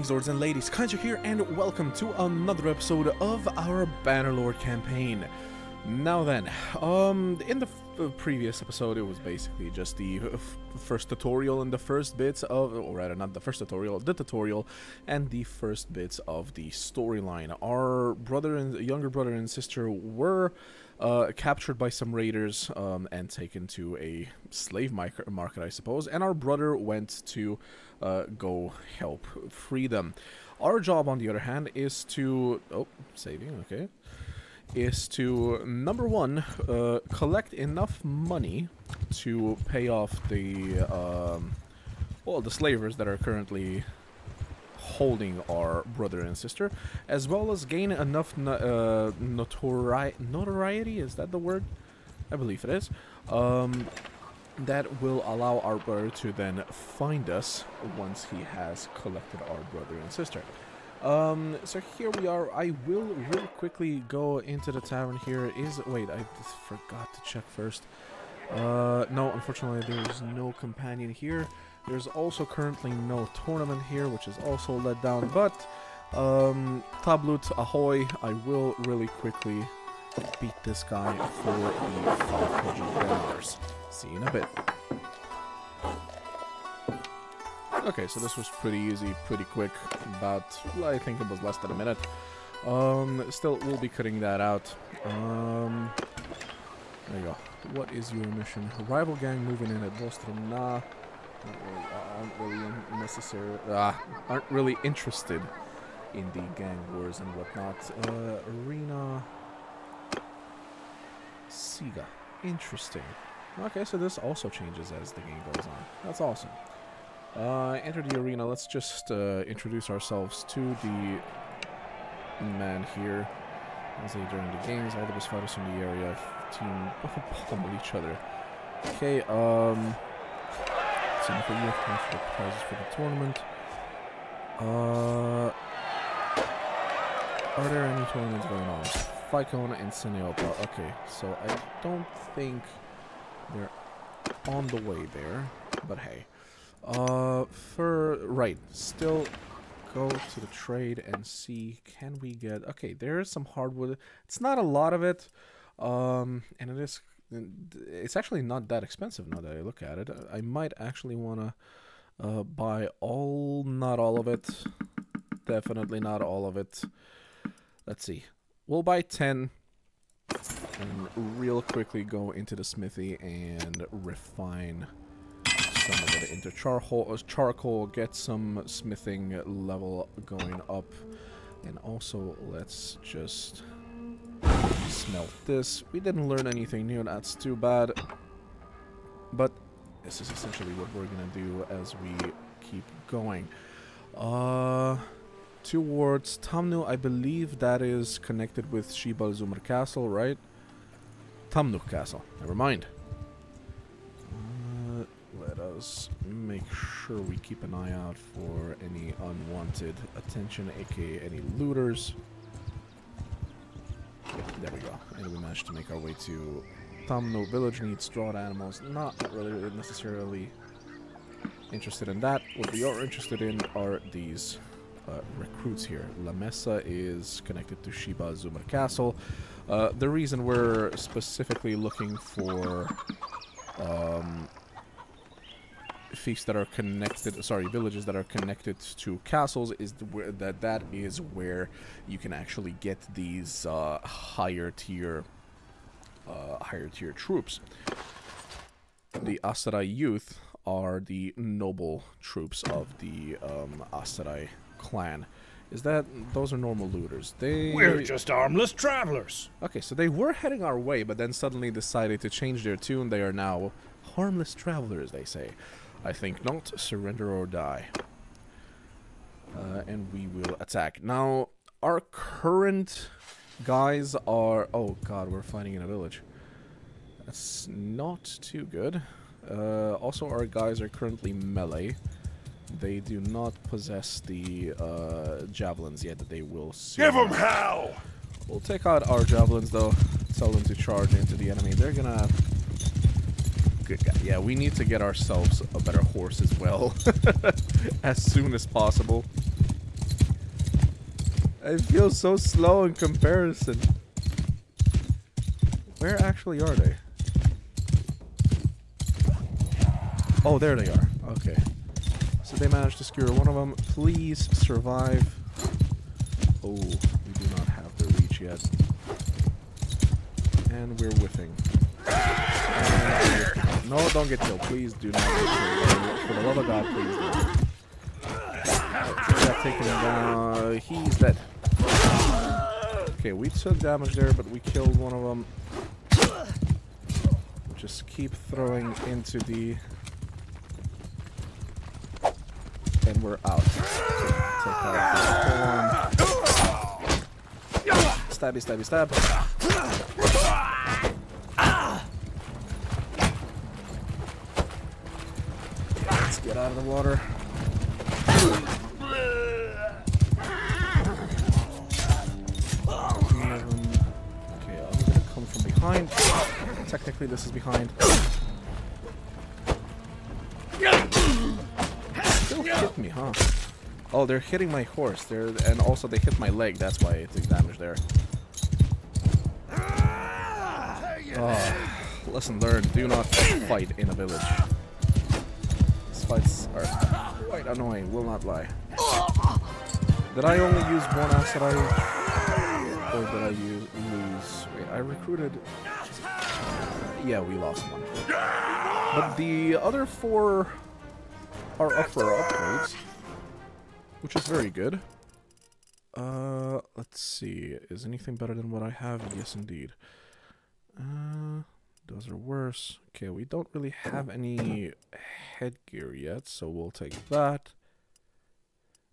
Greetings, lords and ladies, Kaiser here, and welcome to another episode of our Bannerlord campaign. Now then, in the previous episode, it was basically just the first tutorial and the first bits of, or rather, not the first tutorial, the tutorial and the first bits of the storyline. Our brother and younger brother and sister were captured by some raiders and taken to a slave market, I suppose, and our brother went to go help free them. Our job, on the other hand, is to... oh, saving, okay. Is to, number one, collect enough money to pay off the, well, the slavers that are currently holding our brother and sister, as well as gain enough notoriety, is that the word? I believe it is. That will allow our brother to then find us once he has collected our brother and sister. So here we are. I will really quickly go into the tavern here. Wait, I forgot to check first. No, unfortunately, there's no companion here. There's also currently no tournament here, which is also let down, but, Tablut, ahoy, I will really quickly beat this guy for the $500. See you in a bit. Okay, so this was pretty easy, pretty quick, about, I think it was less than a minute. Still, we'll be cutting that out. There you go. What is your mission? Rival gang moving in at Vostro. Nah, aren't really interested in the gang wars and whatnot. Arena Siga. Interesting. Okay, so this also changes as the game goes on. That's awesome. Enter the arena. Let's just introduce ourselves to the man here. As they during the games, all the best fighters from the area team pummel each other. Okay, so we have time for the prizes for the tournament. Are there any tournaments going on? Ficona and Sineopa. Okay, so I don't think they're on the way there, but hey. Right, still go to the trade and see, can we get, okay, there is some hardwood, it's not a lot of it, and it's actually not that expensive now that I look at it. I might actually want to, buy all, not all of it, definitely not all of it. Let's see, we'll buy 10, and real quickly go into the smithy and refine some of it into charcoal, get some smithing level going up, and also let's just smelt this. We didn't learn anything new, that's too bad, but this is essentially what we're gonna do as we keep going. Towards Tamnu, I believe that is connected with Shibal Zumer Castle, right? Tamnu Castle, never mind. Let us make sure we keep an eye out for any unwanted attention, aka any looters. There we go. And we managed to make our way to Tamnu village. Needs strawed animals. Not really necessarily interested in that. What we are interested in are these recruits here. La Mesa is connected to Shibal Zumer Castle. The reason we're specifically looking for fiefs that are connected, sorry, villages that are connected to castles, is that is where you can actually get these higher tier troops. The Aserai youth are the noble troops of the Aserai clan. Is that those are normal looters? We're just harmless travelers. Okay, so they were heading our way, but then suddenly decided to change their tune. They are now harmless travelers, they say. I think not. Surrender or die. And we will attack. Now, our current guys are... oh, God, we're fighting in a village. That's not too good. Also, our guys are currently melee. They do not possess the javelins yet that they will soon. Give them hell! We'll take out our javelins, though. Tell them to charge into the enemy. They're gonna... good guy. Yeah, we need to get ourselves a better horse as well, as soon as possible. I feel so slow in comparison. Where actually are they? Oh, there they are. Okay. So they managed to secure one of them. Please survive. Oh, we do not have their reach yet. And we're whiffing. No, don't get killed. Please do not get killed. For the love of God, please don't. We got taken down. He's dead. Okay, we took damage there, but we killed one of them. Just keep throwing into the... And we're out. So take out the one. Stabby, stabby, stab. Let's get out of the water. Okay, I'm gonna come from behind. Technically, this is behind. Hit me, huh? Oh, they're hitting my horse. They're and also they hit my leg. That's why it did damage there. Oh, lesson learned: do not fight in a village. These fights are quite annoying. Will not lie. Did I only use one Aserai, or did I lose? Wait, I recruited. Yeah, we lost one. But the other four are up for upgrades, which is very good. Let's see, is anything better than what I have? Yes, indeed. Those are worse. Okay, we don't really have any headgear yet, so we'll take that.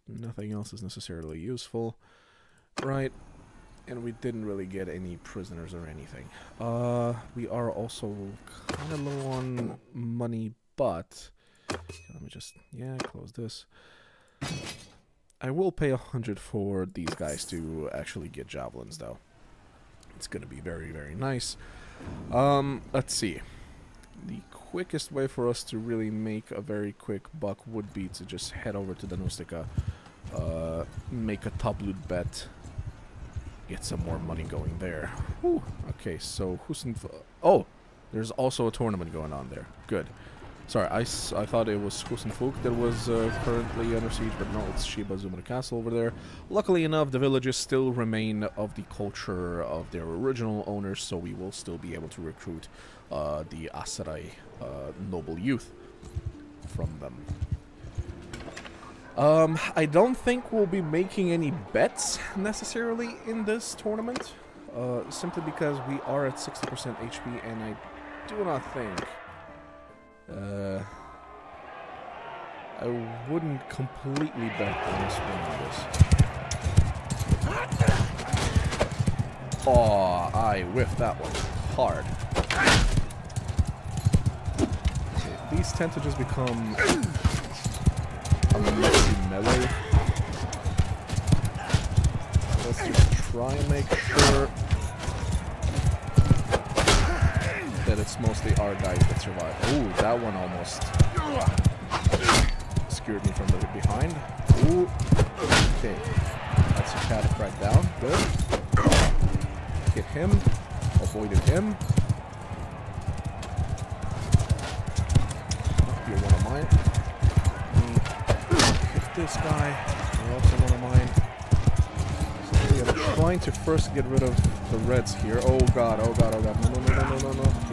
Nothing else is necessarily useful. Right, and we didn't really get any prisoners or anything. We are also kind of low on money, but... Let me just, yeah, close this. I will pay 100 for these guys to actually get javelins, though. It's going to be very, very nice. Let's see. The quickest way for us to really make a very quick buck would be to just head over to the Nustica, make a top loot bet, get some more money going there. Whew. Okay, so Husn... Oh, there's also a tournament going on there. Good. Sorry, I thought it was Kusinfuk that was currently under siege, but no, it's Shibal Zumer Castle over there. Luckily enough, the villages still remain of the culture of their original owners, so we will still be able to recruit the Aserai noble youth from them. I don't think we'll be making any bets necessarily in this tournament, simply because we are at 60% HP, and I do not think... I wouldn't completely bet on this one on this. Oh, I whiffed that one hard. Okay, these tend to just become a messy melee. Let's just try and make sure that it's mostly our guys that survive. Ooh, that one almost scared me from the behind. Ooh, okay. That's a cat crack down. Good. Hit him. Avoided him. You're one of mine. Hit this guy. You're also one of mine. So we are trying to first get rid of the reds here. Oh god, oh god, oh god. No, no, no, no, no, no. Okay.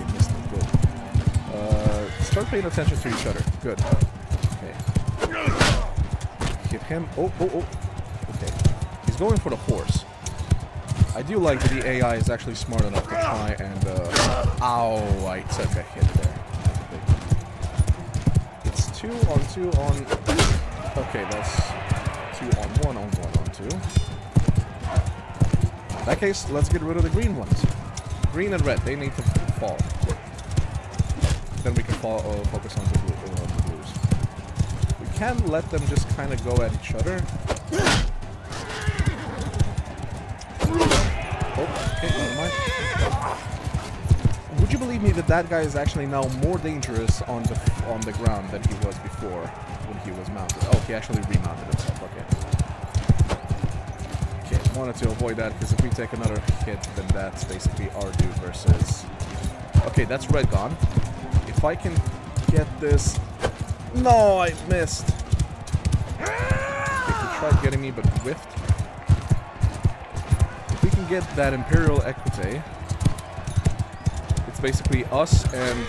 Start paying attention to each other. Good. Okay. Hit him. Oh, oh, oh. Okay. He's going for the horse. I do like that the AI is actually smart enough to try and... Ow, I took a hit there. It's 2 on 2 on... Okay, that's 2 on 1 on 1 on 2. In that case, let's get rid of the green ones. Green and red, they need to fall. Then we can focus on the blues. We can let them just kind of go at each other. Oh, okay, never mind. Would you believe me that that guy is actually now more dangerous on the ground than he was before when he was mounted? Oh, he actually remounted himself. Okay. Okay, wanted to avoid that, because if we take another hit, then that's basically our dude versus... Okay, that's red gone. If I can get this... No, I missed. Okay, he tried getting me, but whiffed. If we can get that Imperial Equite, it's basically us and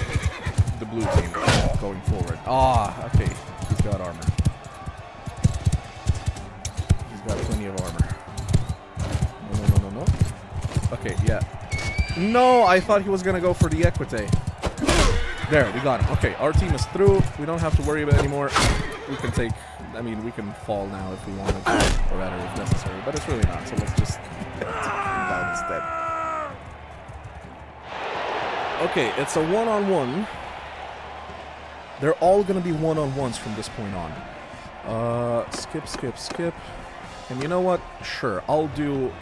the blue team going forward. Ah, okay. He's got armor. He's got plenty of armor. No. Okay, yeah. No, I thought he was going to go for the Equite. There, we got him. Okay, our team is through. We don't have to worry about it anymore. We can take... I mean, we can fall now if we wanted to, or rather if necessary, but it's really not, so let's just take him down instead. Okay, it's a one-on-one. They're all going to be one-on-ones from this point on. Skip. And you know what? Sure, I'll do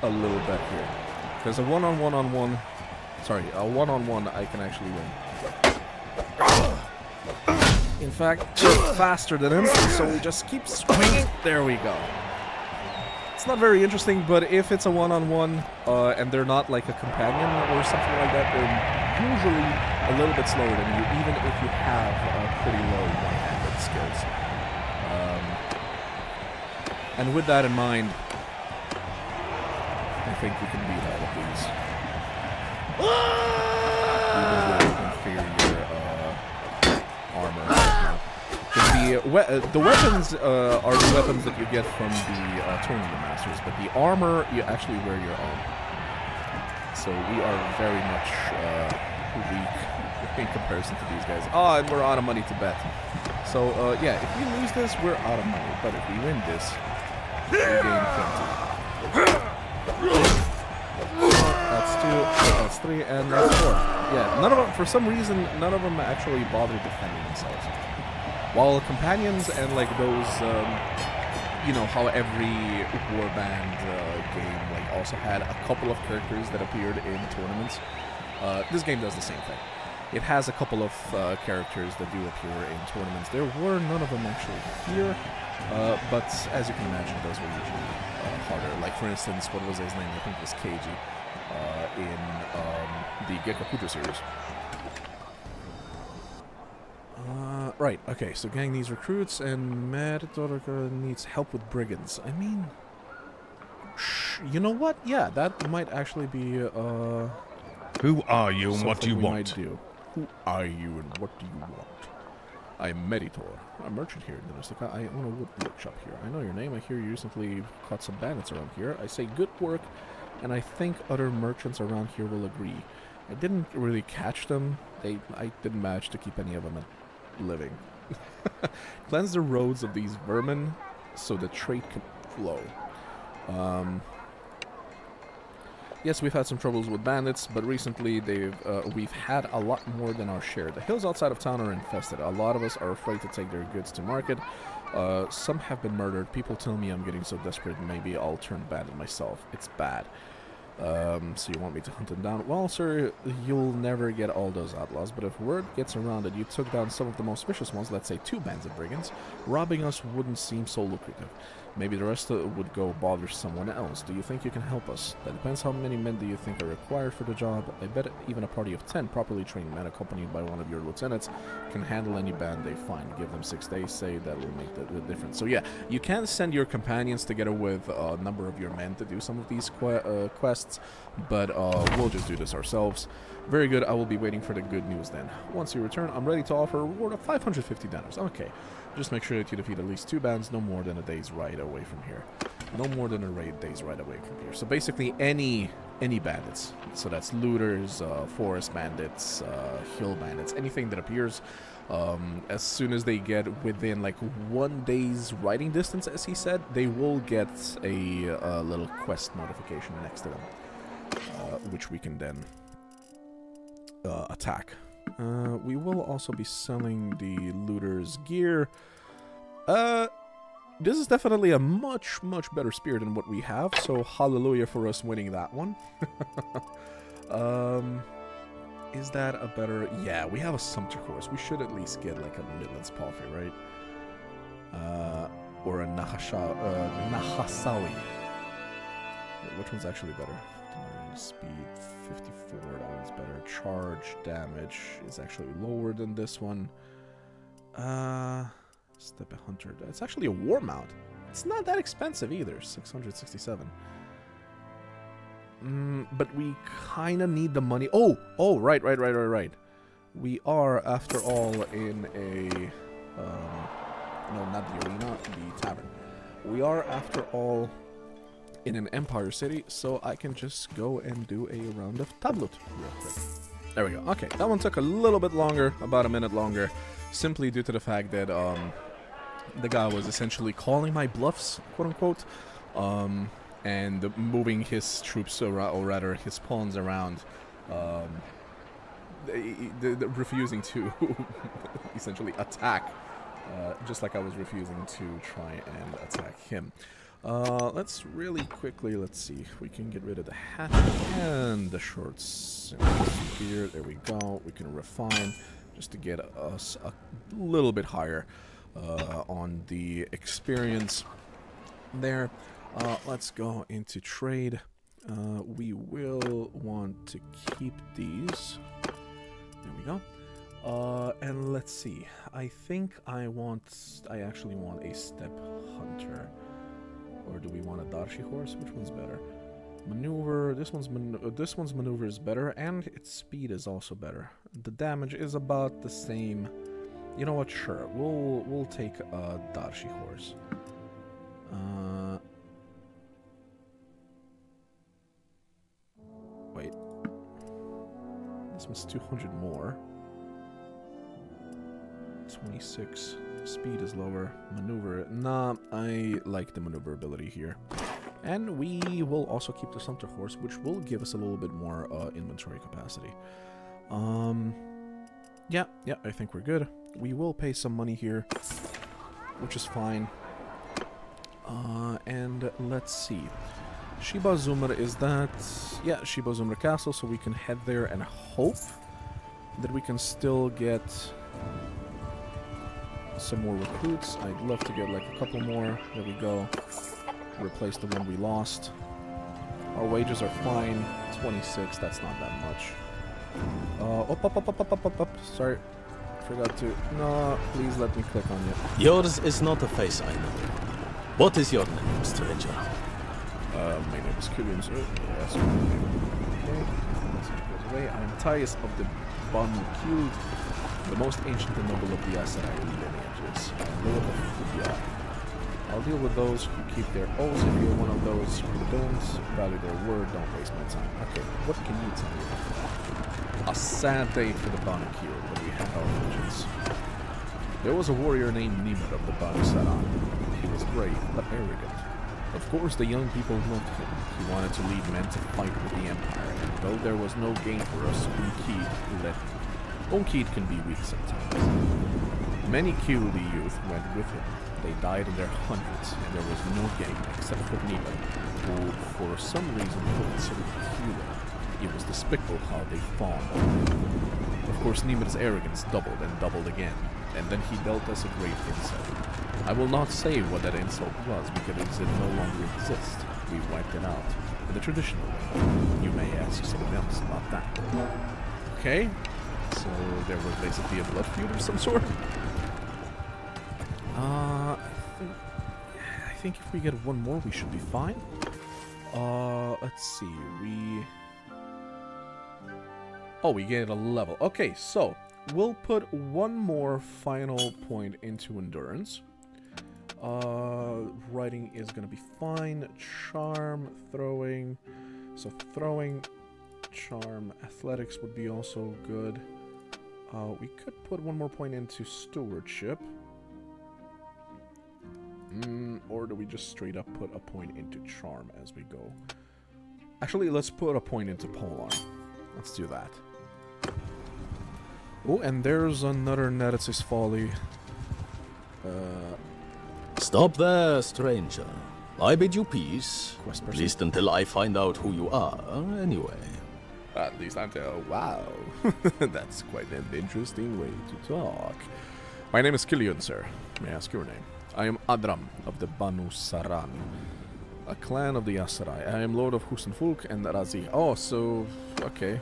a little bit here. Because a one-on-one... Sorry, a one-on-one I can actually win. In fact, we're faster than him, so we just keep swinging. There we go. It's not very interesting, but if it's a one-on-one and they're not like a companion or something like that, they're usually a little bit slower than you, even if you have pretty low one-handed skills. And with that in mind, I think we can beat all of these. Inferior armor. The weapons are the weapons that you get from the tournament masters, but the armor you actually wear your own. So we are very much weak in comparison to these guys. Oh, and we're out of money to bet. So yeah, if we lose this, we're out of money. But if we win this, we gain 20. That's two, that's three, and that's four. Yeah, none of them, for some reason, none of them actually bother defending themselves. While companions and like those, you know, how every warband game like also had a couple of characters that appeared in tournaments, this game does the same thing. It has a couple of characters that do appear in tournaments. There were none of them actually here, but as you can imagine, those were usually harder. Like, for instance, what was his name? I think it was Keiji. In the Gekaputra series. Right, okay, so gang needs recruits and Meditor needs help with brigands. I mean, you know what? Yeah, that might actually be. Who are you and what do you want? Who are you and what do you want? I'm Meditor, a merchant here in Nustica. I own a wood workshop here. I know your name. I hear you recently caught some bandits around here. I say good work. And I think other merchants around here will agree. I didn't really catch them. I didn't manage to keep any of them living. Cleanse the roads of these vermin so the trade can flow. Yes, we've had some troubles with bandits, but recently we've had a lot more than our share. The hills outside of town are infested. A lot of us are afraid to take their goods to market. Some have been murdered. People tell me I'm getting so desperate, maybe I'll turn bandit myself. It's bad. So you want me to hunt them down? Well, sir, you'll never get all those outlaws, but if word gets around that you took down some of the most vicious ones, let's say two bands of brigands, robbing us wouldn't seem so lucrative. Maybe the rest of it would go bother someone else. Do you think you can help us? That depends. How many men do you think are required for the job? I bet even a party of 10 properly trained men accompanied by one of your lieutenants can handle any band they find. Give them 6 days, say that will make the difference. So yeah, you can send your companions together with a number of your men to do some of these quests, but we'll just do this ourselves. Very good, I will be waiting for the good news then. Once you return, I'm ready to offer a reward of 550 dinars. Okay. Just make sure that you defeat at least two bands, no more than a day's ride away from here. No more than a day's ride away from here. So basically any bandits. So that's looters, forest bandits, hill bandits, anything that appears. As soon as they get within like 1 day's riding distance, as he said, they will get a little quest notification next to them. Which we can then attack. We will also be selling the looter's gear. This is definitely a much better spear than what we have, so hallelujah for us winning that one. Is that a better... Yeah, we have a sumpter course. We should at least get like a Midlands palfrey, right? Or a Nahasawi. Which one's actually better? Speed 54, that one's better. Charge damage is actually lower than this one. Step a hunter. It's actually a war mount. It's not that expensive either. 667. But we kind of need the money. Oh, right. We are, after all, in a... no, not the arena, the tavern. We are, after all, in an empire city, so I can just go and do a round of tablet real quick. There we go. Okay, that one took a little bit longer, about a minute longer, simply due to the fact that the guy was essentially calling my bluffs, quote-unquote, and moving his troops, or rather his pawns around, refusing to essentially attack, just like I was refusing to try and attack him. Let's really quickly, let's see if we can get rid of the hat and the shorts here. There we go. We can refine just to get us a little bit higher on the experience there. Let's go into trade. We will want to keep these. There we go. And let's see. I think I actually want a step hunter. Or do we want a Darshi horse? Which one's better? Maneuver. This one's maneuver is better, and its speed is also better. The damage is about the same. You know what? Sure, we'll take a Darshi horse. Wait. This one's 200 more. 26. Speed is lower. Maneuver. Nah, I like the maneuverability here. And we will also keep the Sumter horse, which will give us a little bit more inventory capacity. Yeah, I think we're good. We will pay some money here, which is fine. And let's see. Shibal Zumer is that... Yeah, Shibal Zumer Castle, so we can head there and hope that we can still get... some more recruits. I'd love to get like a couple more. There we go. Replace the one we lost. Our wages are fine. 26. That's not that much. Up. Sorry. Forgot to. No, please let me click on you. Yours is not a face I know. What is your name, stranger? My name is Cillian, sir. Yes. Okay. I'm Tyus of the Banu Kil, the most ancient and noble of the Aserai lineages. I'll deal with those who keep their oaths. If you're one of those who don't value their word, don't waste my time. Okay, what can you tell me about that? A sad day for the Banu Kil when we had our vengeance. There was a warrior named Nimr of the Banu Saran. He was brave, but arrogant. Of course, the young people loved him. He wanted to lead men to fight with the Empire, and though there was no gain for us, Bun Q let him. Onkid can be weak sometimes. Many Kildis youth went with him. They died in their hundreds, and there was no gain except for Nimr, who, for some reason, considered a hero. It was despicable how they fawned on him. Of course, Nimr's arrogance doubled and doubled again, and then he dealt us a great insult. I will not say what that insult was, because it no longer exists. We wiped it out in the traditional way. You may ask someone else about that. Okay. So there was basically a blood feud of some sort. I think if we get one more, we should be fine. Let's see. We get a level. Okay, so we'll put one more final point into endurance. Writing is gonna be fine. Charm, throwing. So throwing, charm, athletics would be also good. We could put one more point into stewardship. Or do we just straight up put a point into charm as we go? Actually, let's put a point into polearm. Let's do that. Oh, and there's another Nettatis Folly. Stop there, stranger. I bid you peace. At least until I find out who you are, anyway. At least until... Wow. That's quite an interesting way to talk. My name is Cillian, sir. May I ask your name? I am Adram of the Banu Saran. a clan of the Aserai. I am Lord of Husn Fulqa and Razi. Oh, so... okay.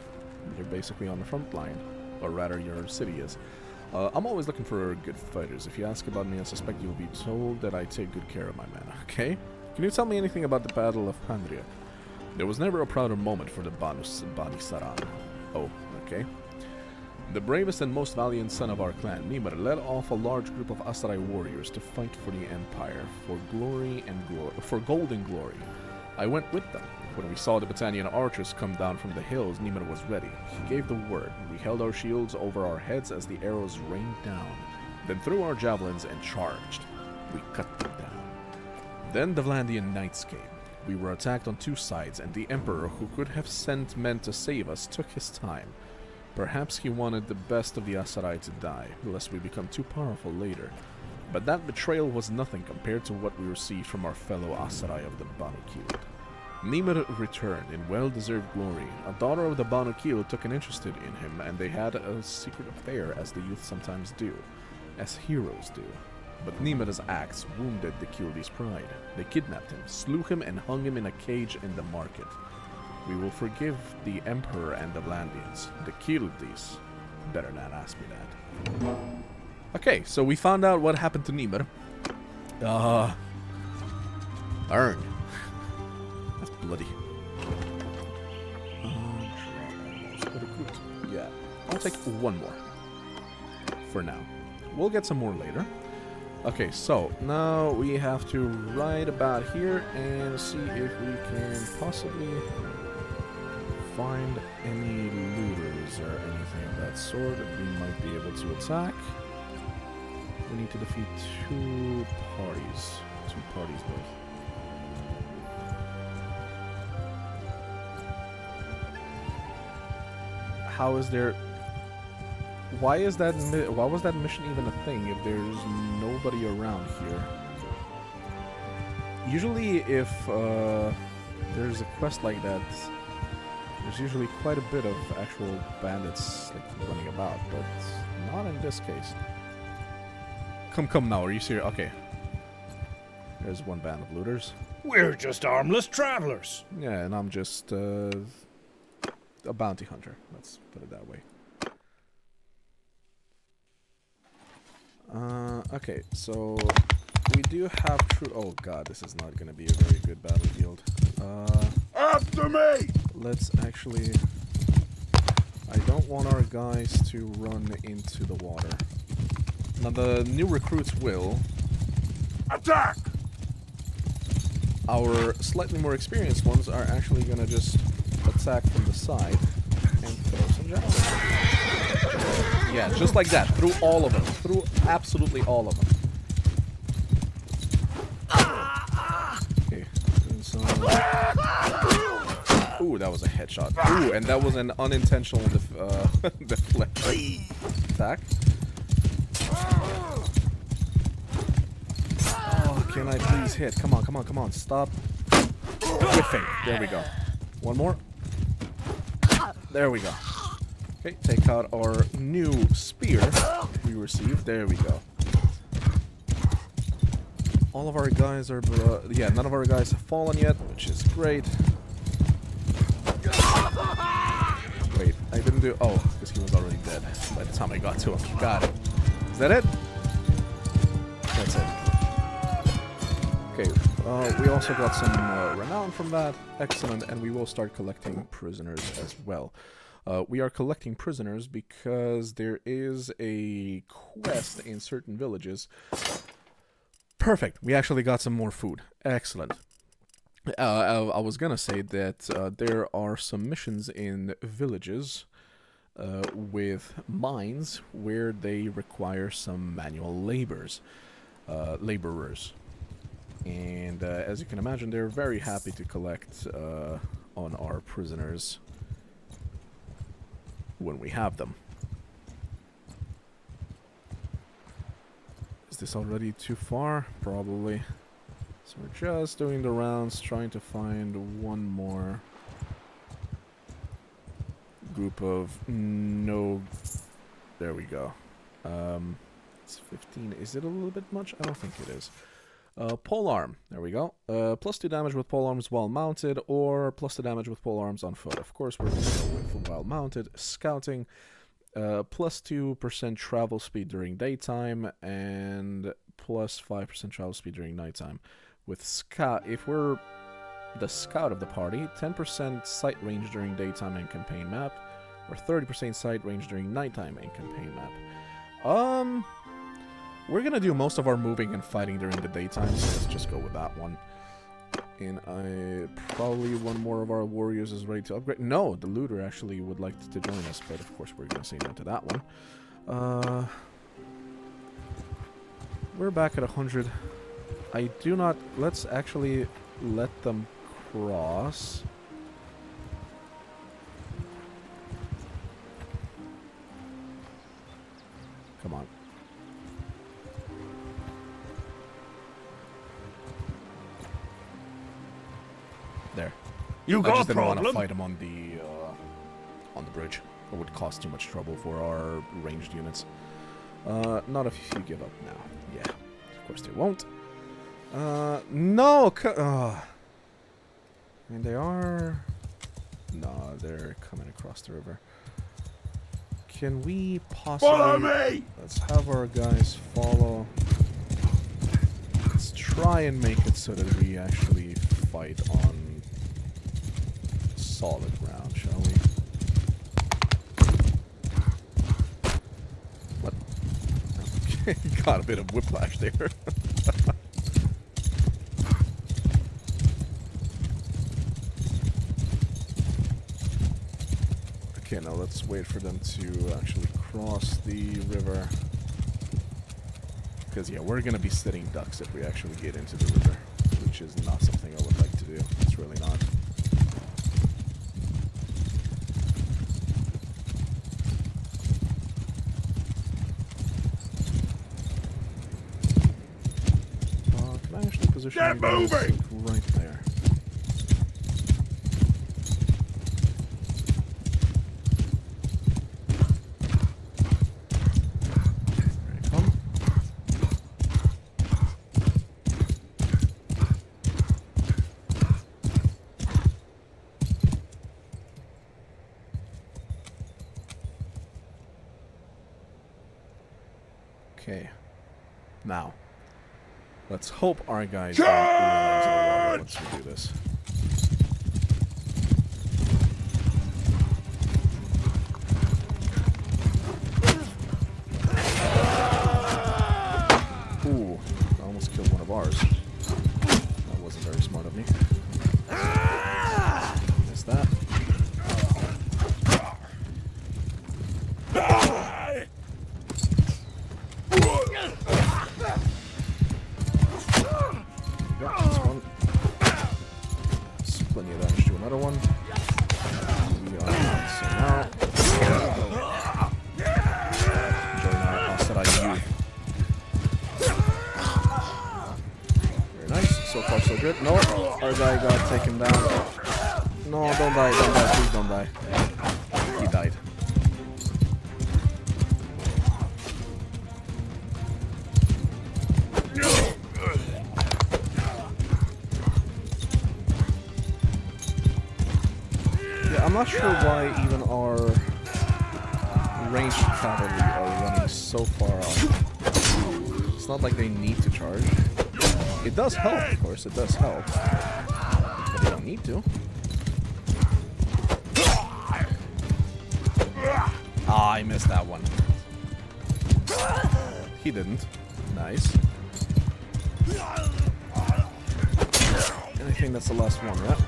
You're basically on the front line. Or rather, your city is. I'm always looking for good fighters. If you ask about me, I suspect you'll be told that I take good care of my men, okay? Can you tell me anything about the Battle of Pandria? There was never a prouder moment for the Banu Saran. Oh, okay. The bravest and most valiant son of our clan, Nimr, led off a large group of Aserai warriors to fight for the Empire, for gold and glory. I went with them. When we saw the Battanian archers come down from the hills, Nimr was ready. He gave the word. We held our shields over our heads as the arrows rained down, then threw our javelins and charged. We cut them down. Then the Vlandian knights came. We were attacked on two sides, and the Emperor, who could have sent men to save us, took his time. Perhaps he wanted the best of the Aserai to die, lest we become too powerful later. But that betrayal was nothing compared to what we received from our fellow Aserai of the Banu Kil. Nimr returned in well-deserved glory. A daughter of the Banu Kil took an interest in him, and they had a secret affair, as the youth sometimes do, as heroes do. But Nimr's acts wounded the Kildis' pride. They kidnapped him, slew him, and hung him in a cage in the market. We will forgive the Emperor and the Vlandians. The Kildis better not ask me that. Okay, so we found out what happened to Nimr. Darn. That's bloody. Yeah, I'll take one more. For now. We'll get some more later. Okay, so now we have to ride about here and see if we can possibly find any looters or anything of that sort that we might be able to attack. We need to defeat two parties both. How is there... Why was that mission even a thing if there's nobody around here? Usually if there's a quest like that, there's usually quite a bit of actual bandits like running about, but not in this case. Come now, are you serious? Okay. There's one band of looters. We're just armless travelers. Yeah, and I'm just a bounty hunter. Let's put it that way. Okay, so we do have true. Oh god, this is not going to be a very good battlefield. After me! Let's actually. I don't want our guys to run into the water. Now the new recruits will attack. Our slightly more experienced ones are actually going to just attack from the side and throw some javelins. Yeah, just like that, through all of them, through absolutely all of them. Okay, and so... Ooh, that was a headshot. Ooh, and that was an unintentional deflect attack. Oh, can I please hit? Come on, come on, come on, stop whiffing. There we go. One more. There we go. Okay, take out our new spear we received. There we go. All of our guys are... yeah, none of our guys have fallen yet, which is great. Wait, I didn't do... Oh, because he was already dead by the time I got to him. Got it. Is that it? That's it. Okay, we also got some renown from that. Excellent, and we will start collecting prisoners as well. We are collecting prisoners because there is a quest in certain villages. Perfect. We actually got some more food. Excellent. I was going to say that there are some missions in villages with mines where they require some manual laborers. And as you can imagine, they're very happy to collect on our prisoners when we have them. Is this already too far? Probably. So we're just doing the rounds, trying to find one more group of no. There we go. It's 15. Is it a little bit much? I don't think it is. Polearm, there we go. +2 damage with polearms while mounted, or +2 damage with polearms on foot. Of course, we're going to go with while mounted. Scouting, +2% travel speed during daytime, and +5% travel speed during nighttime. With scout, if we're the scout of the party, 10% sight range during daytime and campaign map, or 30% sight range during nighttime and campaign map. We're gonna do most of our moving and fighting during the daytime, so let's just go with that one. And probably one more of our warriors is ready to upgrade. No, the looter actually would like to join us, but of course we're gonna say no to that one. We're back at 100. I do not... Let's actually let them cross. Come on. There. You got a problem. I just didn't want to fight them on the bridge. It would cause too much trouble for our ranged units. Not if you give up now. Yeah, of course they won't. No. I mean, they are. No, they're coming across the river. Can we possibly? Follow me. Let's have our guys follow. Let's try and make it so that we actually fight on solid ground, shall we? What? Okay, got a bit of whiplash there. Okay, now let's wait for them to actually cross the river. Because, yeah, we're going to be sitting ducks if we actually get into the river, which is not something I would like to do. It's really not. Can I actually position you guys right there? Let's hope our guys don't run into the water once we do this. Ooh, I almost killed one of ours. That wasn't very smart of me. Missed that. It does help, of course, it does help. But they don't need to. Ah, I missed that one. He didn't. Nice. And I think that's the last one, right?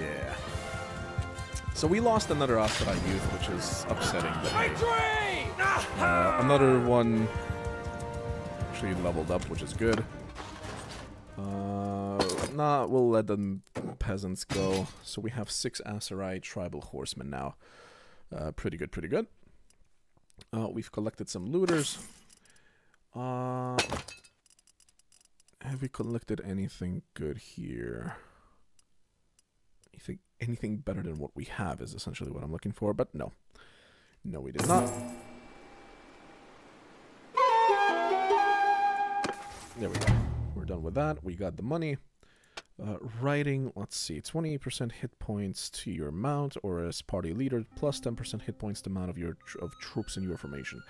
Yeah. So we lost another Aserai youth, which is upsetting. Another one actually leveled up, which is good. Nah, we'll let the peasants go. So we have 6 Aserai tribal horsemen now. Pretty good, pretty good. We've collected some looters. Have we collected anything good here? Anything better than what we have is essentially what I'm looking for, but no. No, we did not. There we go. done with that. We got the money. Writing, let's see, 20% hit points to your mount or as party leader, plus 10% hit points to mount of your troops in your formation.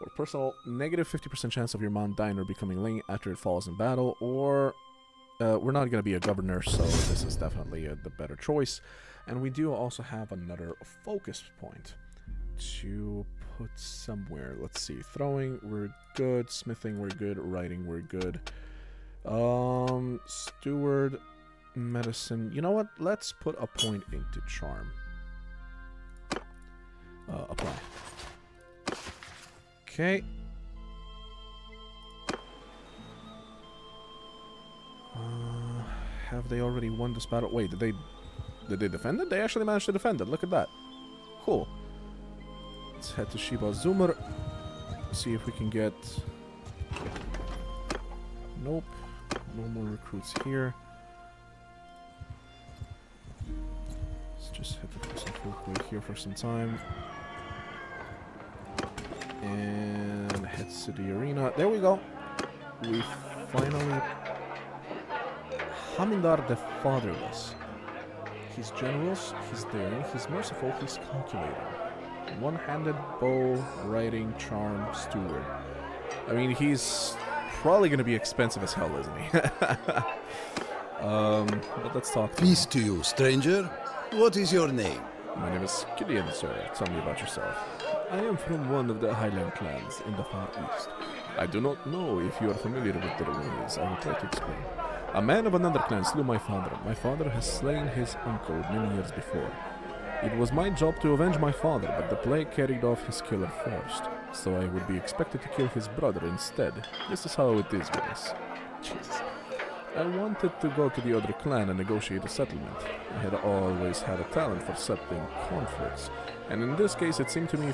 Or personal, negative 50% chance of your mount dying or becoming lame after it falls in battle, or... we're not going to be a governor, so this is definitely the better choice. And we do also have another focus point to put somewhere. Let's see, throwing, we're good, smithing, we're good, writing, we're good. Steward, medicine, you know what, let's put a point into charm. Apply. Okay. Have they already won this battle? Wait, did they defend it? They actually managed to defend it. Look at that. Cool. Let's head to Shibal Zumer. See if we can get... Nope. No more recruits here. Let's just head to Kusinfuk here for some time. And head to the arena. There we go. We finally... Hamindar the Fatherless. He's generous, he's daring, he's merciful, he's calculating. One-handed bow, writing, charm, steward. I mean, he's probably going to be expensive as hell, isn't he? But let's talk to Peace him. To you, stranger. What is your name? My name is Cillian, sir. Tell me about yourself. I am from one of the Highland clans in the Far East. I do not know if you are familiar with the ruins. I will try to explain. A man of another clan slew my father. My father has slain his uncle many years before. It was my job to avenge my father, but the plague carried off his killer first, so I would be expected to kill his brother instead. This is how it is with us. Jeez. I wanted to go to the other clan and negotiate a settlement. I had always had a talent for settling conflicts, and in this case it seemed to me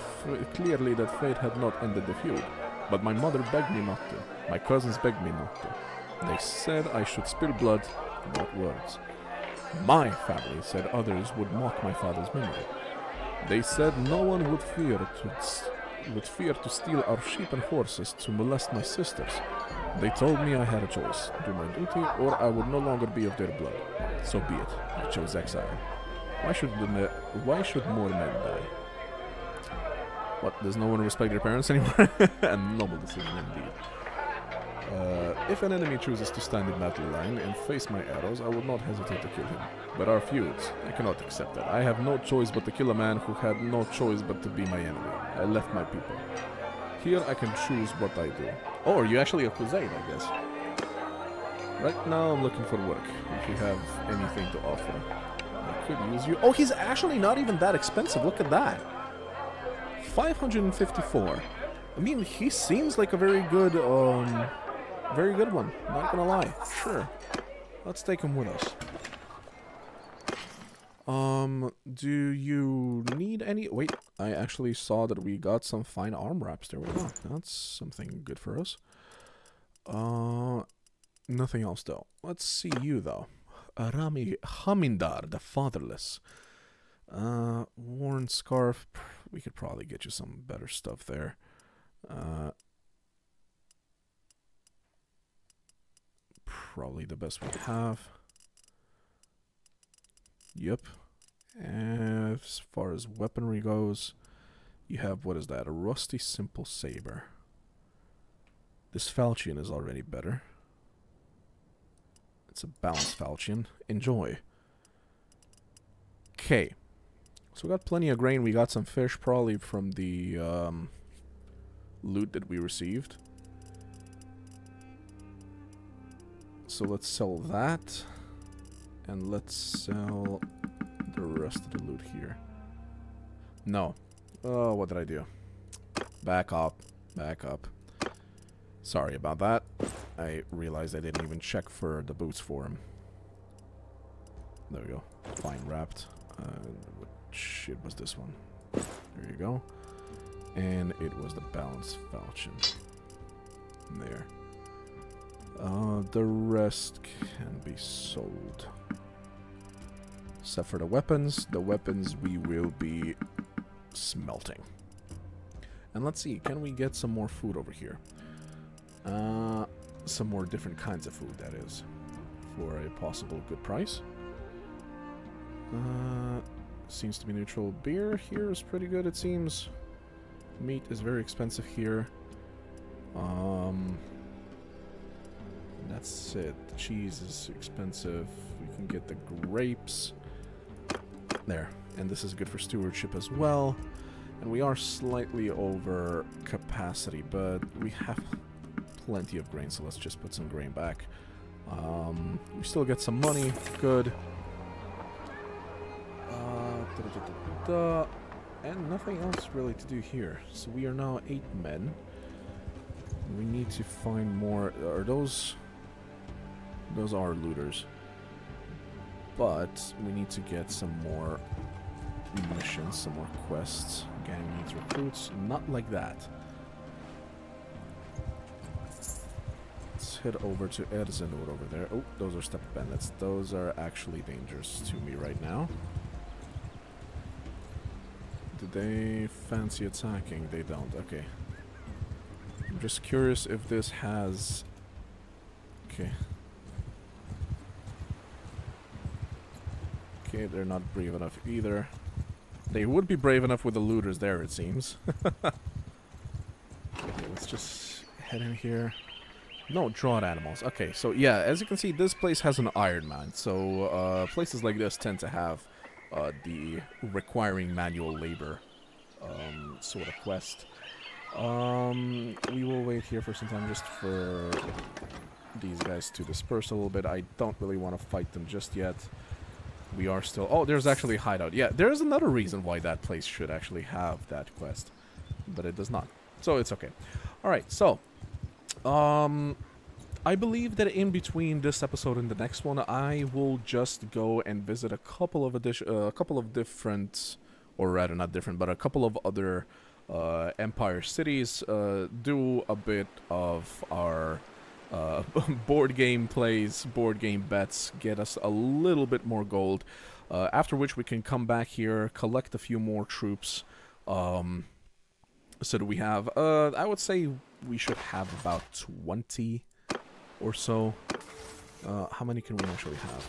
clearly that fate had not ended the feud. But my mother begged me not to. My cousins begged me not to. They said I should spill blood, not words. My family said others would mock my father's memory. They said no one would fear to steal our sheep and horses to molest my sisters. They told me I had a choice, do my duty, or I would no longer be of their blood. So be it, I chose exile. Why should more men die? What, does no one respect their parents anymore? A noble decision indeed. If an enemy chooses to stand in battle line and face my arrows, I would not hesitate to kill him. But our feuds, I cannot accept that. I have no choice but to kill a man who had no choice but to be my enemy. I left my people. Here I can choose what I do. Or you actually a crusade, I guess. Right now I'm looking for work, if you have anything to offer. I could use you. Oh, he's actually not even that expensive, look at that. 554. I mean, he seems like a very good one, not gonna lie. Sure. Let's take him with us. Do you need any... Wait, I actually saw that we got some fine arm wraps. There we go. That's something good for us. Nothing else, though. Let's see you, though. Rami Hamindar, the Fatherless. Worn Scarf. We could probably get you some better stuff there. Probably the best we have. Yep. As far as weaponry goes, you have, what is that? A rusty simple saber. This falchion is already better. It's a balanced falchion. Enjoy. Okay. So we got plenty of grain. We got some fish, probably from the loot that we received. So let's sell that, and let's sell the rest of the loot here. No. Oh, what did I do? Back up. Back up. Sorry about that. I realized I didn't even check for the boots for him. There we go. Fine wrapped. What shit was this one? There you go. And it was the balanced falchion. There. The rest can be sold. Except for the weapons. The weapons we will be smelting. And let's see, can we get some more food over here? some more different kinds of food, that is, for a possible good price. Seems to be neutral. Beer here is pretty good, it seems. Meat is very expensive here. That's it. The cheese is expensive. We can get the grapes. There. And this is good for stewardship as well. And we are slightly over capacity, but we have plenty of grain, so let's just put some grain back. We still get some money. Good. And nothing else really to do here. So we are now 8 men. We need to find more. Are those... those are looters. But we need to get some more missions, some more quests. Ganymede's recruits. Not like that. Let's head over to Erzenord over there. Oh, those are step bandits. Those are actually dangerous to me right now. Do they fancy attacking? They don't. Okay. I'm just curious if this has... okay. Okay, they're not brave enough either. They would be brave enough with the looters there, it seems. Okay, let's just head in here. No, drawn animals. Okay, so yeah, as you can see, this place has an iron mine. So places like this tend to have the requiring manual labor sort of quest. We will wait here for some time just for these guys to disperse a little bit. I don't really want to fight them just yet. We are still... oh, there's actually a hideout. Yeah, there's another reason why that place should actually have that quest, but it does not. So it's okay. Alright, so... I believe that in between this episode and the next one, I will just go and visit a couple of different, or rather not different, but a couple of other empire cities, do a bit of our board game plays, board game bets, get us a little bit more gold, after which we can come back here, collect a few more troops, so that we have, I would say we should have about 20... or so. How many can we actually have?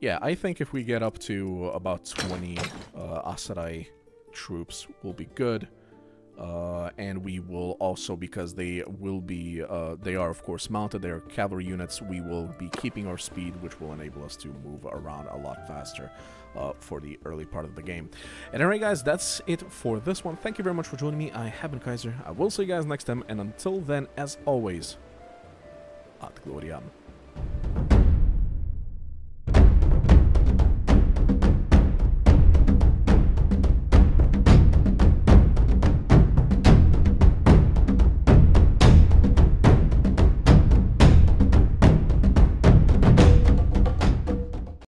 Yeah, I think if we get up to about 20 Aserai troops will be good. And we will also, because they will be, they are of course mounted, they are cavalry units, we will be keeping our speed, which will enable us to move around a lot faster for the early part of the game. And alright guys, that's it for this one. Thank you very much for joining me. I have been Kaiser. I will see you guys next time, and until then, as always, ad gloriam.